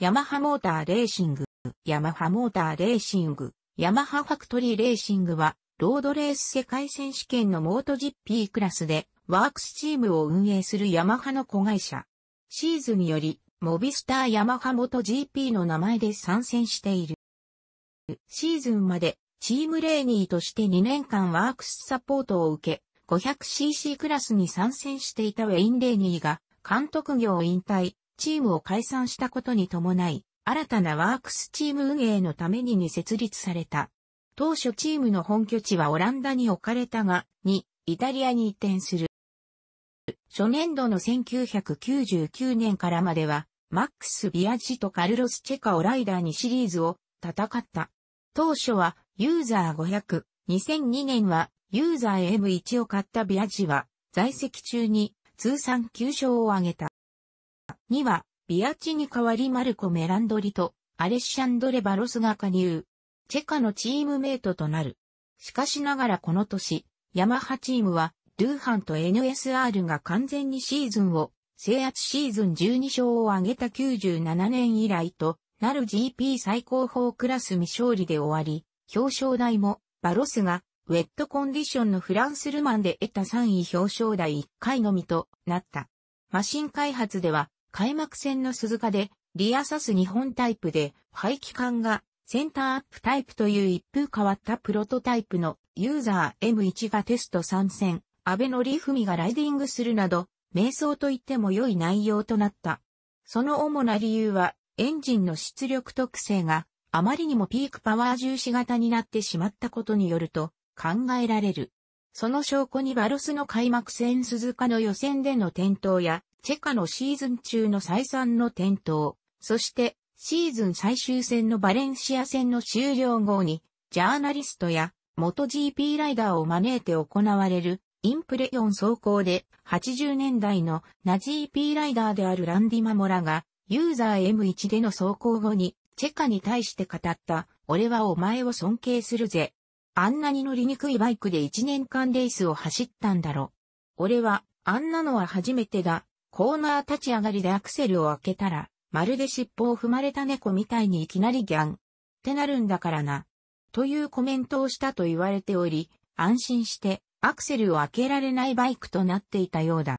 ヤマハモーターレーシング、ヤマハモーターレーシング、ヤマハファクトリーレーシングは、ロードレース世界選手権のMotoGPクラスで、ワークスチームを運営するヤマハの子会社。シーズにより、モビスターヤマハMotoGPの名前で参戦している。シーズンまで、チームレーニーとして2年間ワークスサポートを受け、500cc クラスに参戦していたウェイン・レーニーが、監督業を引退、チームを解散したことに伴い、新たなワークスチーム運営のために設立された。当初チームの本拠地はオランダに置かれたが、イタリアに移転する。初年度の1999年からまでは、マックス・ビアッジとカルロス・チェカをライダーにシリーズを戦った。当初は、YZR500、2002年はYZR-M1 を買ったビアッジは、在籍中に通算9勝を挙げた。2は、ビアッジに代わりマルコ・メランドリとアレッシャンドレ・バロスが加入。チェカのチームメイトとなる。しかしながらこの年、ヤマハチームは、ルーハンと NSR が完全にシーズンを制圧。シーズン12勝を挙げた97年以来となる GP 最高峰クラス未勝利で終わり、表彰台もバロスがウェットコンディションのフランスルマンで得た3位表彰台1回のみとなった。マシン開発では、開幕戦の鈴鹿でリアサス日本タイプで排気管がセンターアップタイプという一風変わったプロトタイプのYZR-M1がテスト参戦、安倍のりふみがライディングするなど、迷走と言っても良い内容となった。その主な理由は、エンジンの出力特性があまりにもピークパワー重視型になってしまったことによると考えられる。その証拠にバロスの開幕戦鈴鹿の予選での転倒や、チェカのシーズン中の再三の転倒、そして、シーズン最終戦のバレンシア戦の終了後に、ジャーナリストや、MotoGP ライダーを招いて行われる、インプレヨン走行で、80年代のナ GP ライダーであるランディ・マモラが、YZR-M1での走行後に、チェカに対して語った、俺はお前を尊敬するぜ。あんなに乗りにくいバイクで1年間レースを走ったんだろ。俺は、あんなのは初めてだ。コーナー立ち上がりでアクセルを開けたら、まるで尻尾を踏まれた猫みたいにいきなりギャンってなるんだからな。というコメントをしたと言われており、安心してアクセルを開けられないバイクとなっていたようだ。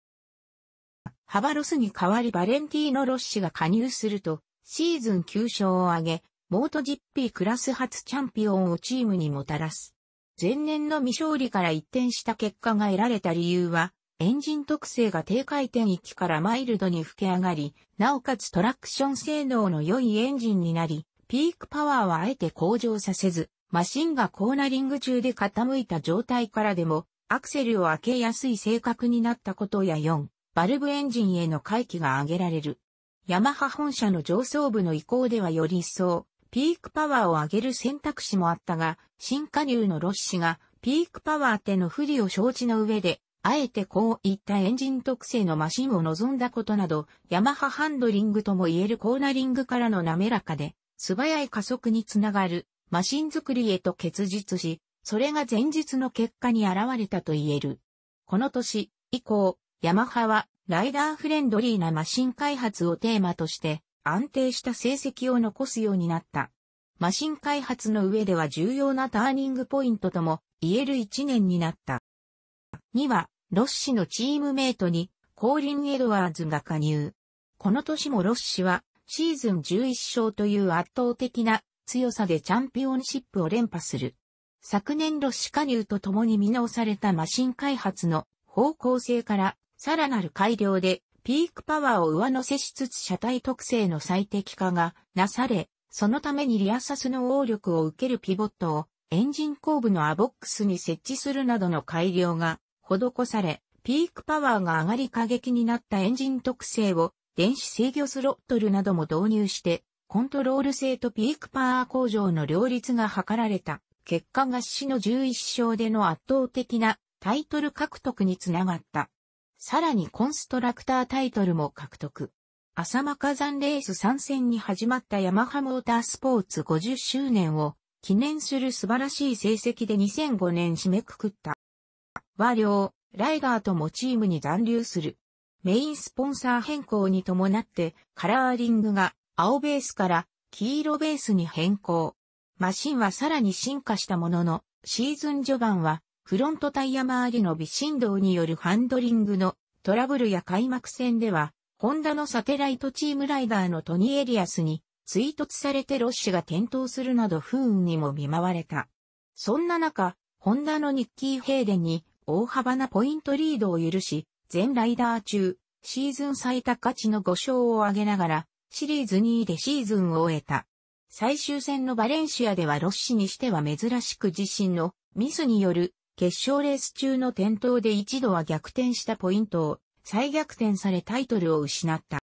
ハバロスに代わりバレンティーノ・ロッシが加入すると、シーズン9勝を挙げ、MotoGP クラス初チャンピオンをチームにもたらす。前年の未勝利から一転した結果が得られた理由は、エンジン特性が低回転域からマイルドに吹け上がり、なおかつトラクション性能の良いエンジンになり、ピークパワーはあえて向上させず、マシンがコーナリング中で傾いた状態からでも、アクセルを開けやすい性格になったことや4、バルブエンジンへの回帰が挙げられる。ヤマハ本社の上層部の意向ではより一層、ピークパワーを上げる選択肢もあったが、新加入のロッシが、ピークパワー手の不利を承知の上で、あえてこういったエンジン特性のマシンを望んだことなど、ヤマハハンドリングとも言えるコーナリングからの滑らかで、素早い加速につながる、マシン作りへと結実し、それが前日の結果に現れたと言える。この年以降、ヤマハはライダーフレンドリーなマシン開発をテーマとして、安定した成績を残すようになった。マシン開発の上では重要なターニングポイントとも言える一年になった。2は、ロッシのチームメイトに、コーリン・エドワーズが加入。この年もロッシは、シーズン11勝という圧倒的な強さでチャンピオンシップを連覇する。昨年ロッシ加入とともに見直されたマシン開発の方向性から、さらなる改良で、ピークパワーを上乗せしつつ車体特性の最適化がなされ、そのためにリアサスの応力を受けるピボットを、エンジン後部のアボックスに設置するなどの改良が施され、ピークパワーが上がり過激になったエンジン特性を電子制御スロットルなども導入して、コントロール性とピークパワー向上の両立が図られた。結果がシの11勝での圧倒的なタイトル獲得につながった。さらにコンストラクタータイトルも獲得。浅間火山レース参戦に始まったヤマハモータースポーツ50周年を記念する素晴らしい成績で2005年締めくくった。は両ライダーともチームに残留する。メインスポンサー変更に伴ってカラーリングが青ベースから黄色ベースに変更。マシンはさらに進化したものの、シーズン序盤はフロントタイヤ周りの微振動によるハンドリングのトラブルや開幕戦では、ホンダのサテライトチームライダーのトニー・エリアスに追突されてロッシが転倒するなど不運にも見舞われた。そんな中、ホンダのニッキー・ヘイデンに大幅なポイントリードを許し、全ライダー中、シーズン最多勝ちの5勝を挙げながら、シリーズ2位でシーズンを終えた。最終戦のバレンシアではロッシにしては珍しく自身のミスによる決勝レース中の転倒で一度は逆転したポイントを再逆転されタイトルを失った。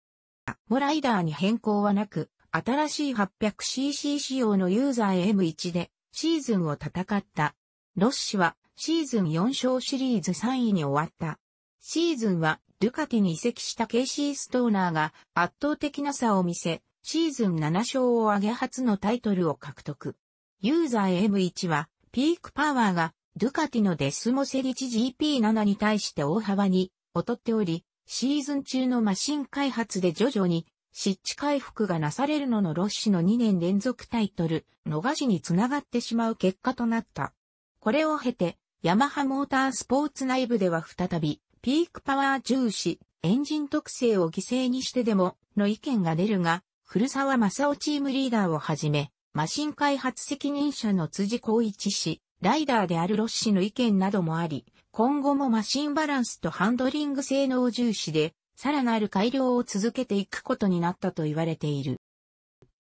もライダーに変更はなく、新しい 800cc 仕様のYZR-M1 でシーズンを戦った。ロッシはシーズン4勝シリーズ3位に終わった。シーズンはドゥカティに移籍したケイシー・ストーナーが圧倒的な差を見せ、シーズン7勝を挙げ初のタイトルを獲得。YZR-M1 はピークパワーがドゥカティのデスモセリチ GP7 に対して大幅に劣っており、シーズン中のマシン開発で徐々に失地回復がなされるののロッシの2年連続タイトル逃しにつながってしまう結果となった。これを経て、ヤマハモータースポーツ内部では再び、ピークパワー重視、エンジン特性を犠牲にしてでも、の意見が出るが、古澤正夫チームリーダーをはじめ、マシン開発責任者の辻浩一氏、ライダーであるロッシの意見などもあり、今後もマシンバランスとハンドリング性能重視で、さらなる改良を続けていくことになったと言われている。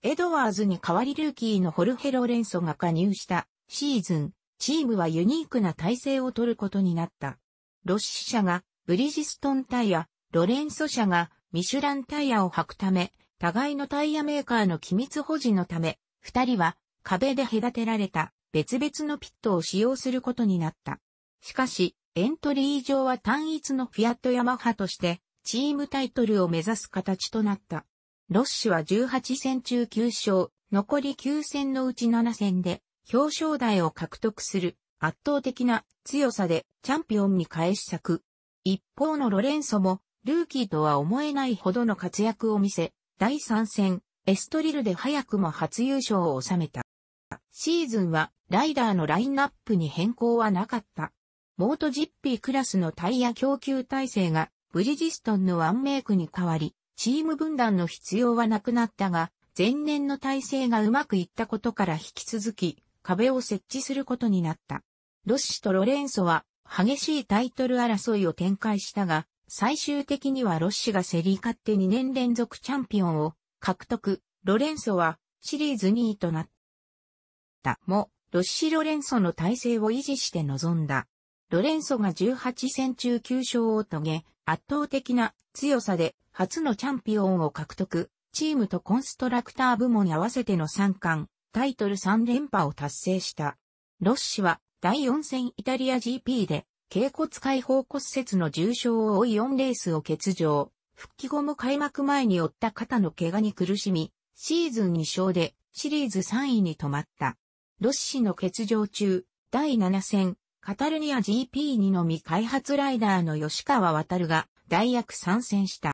エドワーズに代わりルーキーのホルヘ・ロレンソが加入したシーズン、チームはユニークな体制を取ることになった。ロッシ社がブリヂストンタイヤ、ロレンソ社がミシュランタイヤを履くため、互いのタイヤメーカーの機密保持のため、二人は壁で隔てられた別々のピットを使用することになった。しかし、エントリー上は単一のフィアットヤマハとして、チームタイトルを目指す形となった。ロッシは18戦中9勝、残り9戦のうち7戦で表彰台を獲得する圧倒的な強さでチャンピオンに返し咲く。一方のロレンソもルーキーとは思えないほどの活躍を見せ、第3戦エストリルで早くも初優勝を収めた。シーズンはライダーのラインナップに変更はなかった。MotoGPクラスのタイヤ供給体制がブリヂストンのワンメイクに変わり、チーム分断の必要はなくなったが、前年の体制がうまくいったことから引き続き、壁を設置することになった。ロッシとロレンソは、激しいタイトル争いを展開したが、最終的にはロッシが競り勝って2年連続チャンピオンを獲得、ロレンソはシリーズ2位となった。も、ロッシ・ロレンソの体制を維持して臨んだ。ロレンソが18戦中9勝を遂げ、圧倒的な強さで初のチャンピオンを獲得、チームとコンストラクター部門合わせての3冠、タイトル3連覇を達成した。ロッシは第4戦イタリア GP で、脛骨解放骨折の重傷を負い4レースを欠場、復帰後も開幕前に負った肩の怪我に苦しみ、シーズン2勝でシリーズ3位に止まった。ロッシの欠場中、第7戦、カタルニア GP2 の未開発ライダーの吉川渉が代役参戦した。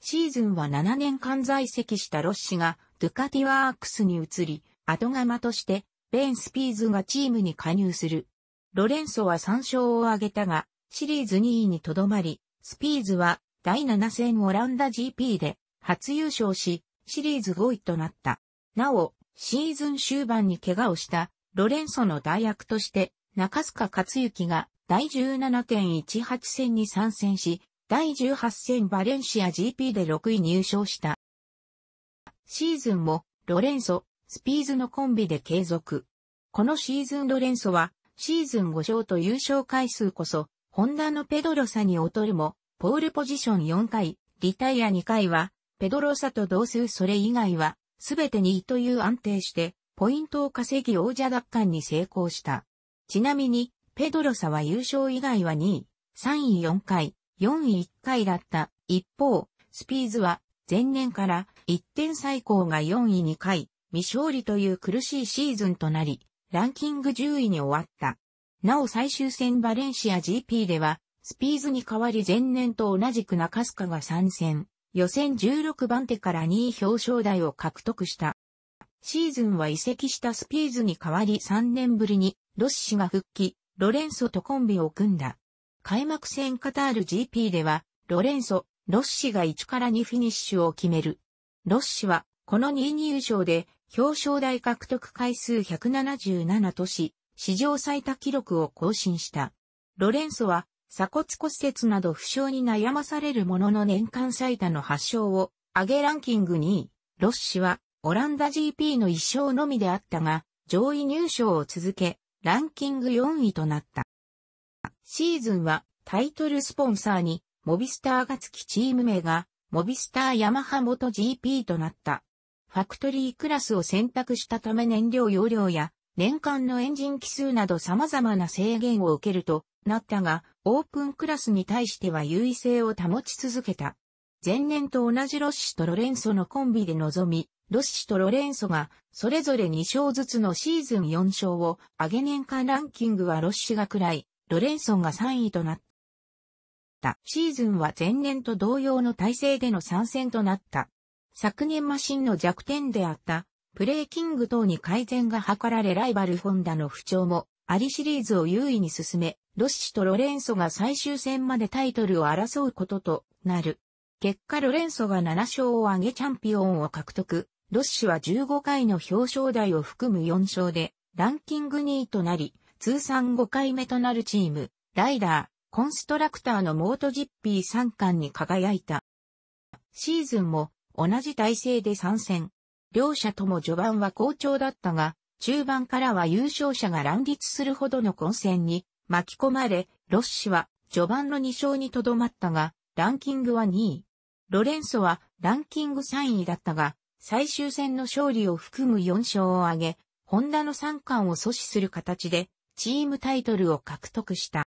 シーズンは7年間在籍したロッシがドゥカティワークスに移り、後釜としてベン・スピーズがチームに加入する。ロレンソは3勝を挙げたが、シリーズ2位にとどまり、スピーズは第7戦オランダ GP で初優勝し、シリーズ5位となった。なお、シーズン終盤に怪我をしたロレンソの代役として、中須賀克行が第 17.18 戦に参戦し、第18戦バレンシア GP で6位入賞した。シーズンもロレンソ、スピーズのコンビで継続。このシーズンロレンソはシーズン5勝と優勝回数こそ、ホンダのペドロサに劣るも、ポールポジション4回、リタイア2回は、ペドロサと同数それ以外は、すべて2位という安定して、ポイントを稼ぎ王者奪還に成功した。ちなみに、ペドロサは優勝以外は2位、3位4回、4位1回だった。一方、スピーズは前年から1点最高が4位2回、未勝利という苦しいシーズンとなり、ランキング10位に終わった。なお最終戦バレンシア GP では、スピーズに代わり前年と同じく中須賀が参戦、予選16番手から2位表彰台を獲得した。シーズンは移籍したスピーズに代わり3年ぶりにロッシが復帰、ロレンソとコンビを組んだ。開幕戦カタール GP では、ロレンソ、ロッシが1から2フィニッシュを決める。ロッシは、この2位入賞で、表彰台獲得回数177とし、史上最多記録を更新した。ロレンソは、鎖骨骨折など負傷に悩まされるものの年間最多の8勝を挙げランキング2位。ロッシは、オランダ GP の1勝のみであったが、上位入賞を続け、ランキング4位となった。シーズンは、タイトルスポンサーに、モビスターが付きチーム名が、モビスターヤマハモト GP となった。ファクトリークラスを選択したため燃料容量や年間のエンジン機数など様々な制限を受けるとなったが、オープンクラスに対しては優位性を保ち続けた。前年と同じロッシとロレンソのコンビで臨み、ロッシとロレンソがそれぞれ2勝ずつのシーズン4勝を挙げ年間ランキングはロッシが位位、ロレンソが3位となった。シーズンは前年と同様の体制での参戦となった。昨年マシンの弱点であった、ブレーキング等に改善が図られライバルホンダの不調も、アリシリーズを優位に進め、ロッシとロレンソが最終戦までタイトルを争うこととなる。結果ロレンソが7勝を挙げチャンピオンを獲得、ロッシは15回の表彰台を含む4勝で、ランキング2位となり、通算5回目となるチーム、ライダー。コンストラクターのMotoGP 3冠に輝いた。シーズンも同じ体制で参戦。両者とも序盤は好調だったが、中盤からは優勝者が乱立するほどの混戦に巻き込まれ、ロッシは序盤の2勝にとどまったが、ランキングは2位。ロレンソはランキング3位だったが、最終戦の勝利を含む4勝を挙げ、ホンダの3冠を阻止する形で、チームタイトルを獲得した。